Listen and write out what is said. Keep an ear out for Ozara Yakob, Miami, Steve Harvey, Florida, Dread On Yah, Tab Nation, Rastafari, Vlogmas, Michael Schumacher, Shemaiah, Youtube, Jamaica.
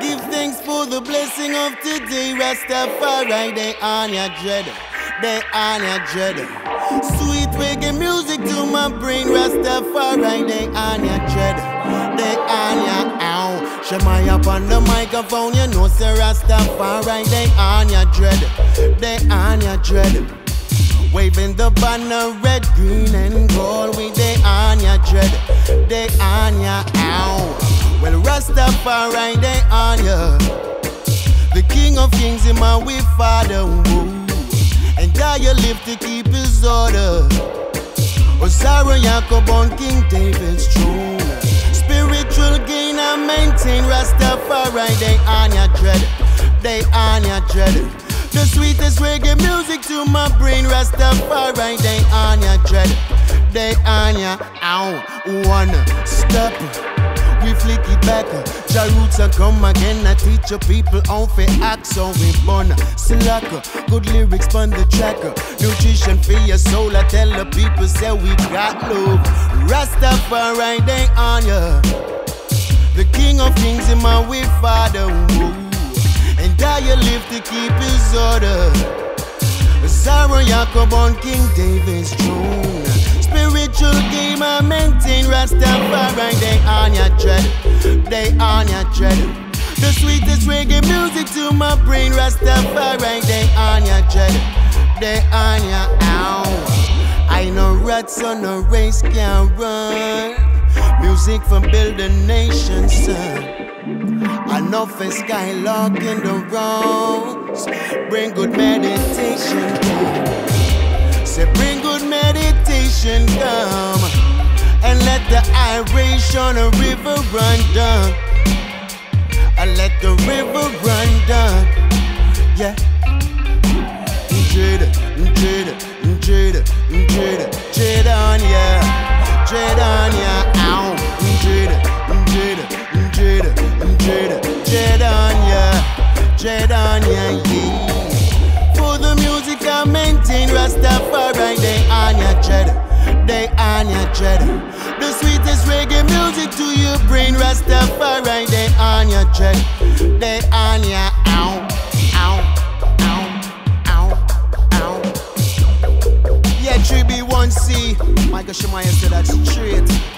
Give thanks for the blessing of today, Rastafari, they on your dread, they on your dread. Sweet reggae music to my brain, Rastafari, they on your dread, they on your ow. Shemaiah on the microphone, you know say Rastafari, they on your dread, they on your dread. Waving the banner red, green and gold, we they on your dread, they on your ow. Well Rastafari they on ya, the King of Kings in my way Father, woo. And God you live to keep his order, Ozara Yakob on King David's throne. Spiritual gain I maintain, Rastafari they on your dread, they on your dread. The sweetest reggae music to my brain, Rastafari, they on your dread, they on your ow. One step, we flick it back. Ja roots are come again, I teach your people how to act. So we born, slack, good lyrics on the track. Nutrition for your soul, I tell the people, say we got love. Rastafari, they on ya, the King of Kings in my way, Father, woo. Die you live to keep his order, Ozara Yakob on King David's throne. Spiritual game I maintain, Rastafari they on your dread, they on your dread. The sweetest reggae music to my brain, Rastafari they on your dread, they on your ow. I know rats on a race can run, music from building nations, son. Enough is skylark in the roads. Bring good meditation, come. Say bring good meditation, come. And let the iration a river run down. And let the river run down. Yeah. Dread, dread, dread, dread, dread on ya, yeah. Dread on ya, yeah. Ow. Dread, dread, dread, dread. Dread on ya, dread on ya, yeah. For the music I maintain, Rastafari, they on ya dread, they on ya dread. The sweetest reggae music to your brain, Rastafari, they on ya dread, they on ya ow, ow, ow, ow, ow. Yeah, 3B1C, Michael Schumacher said that's straight.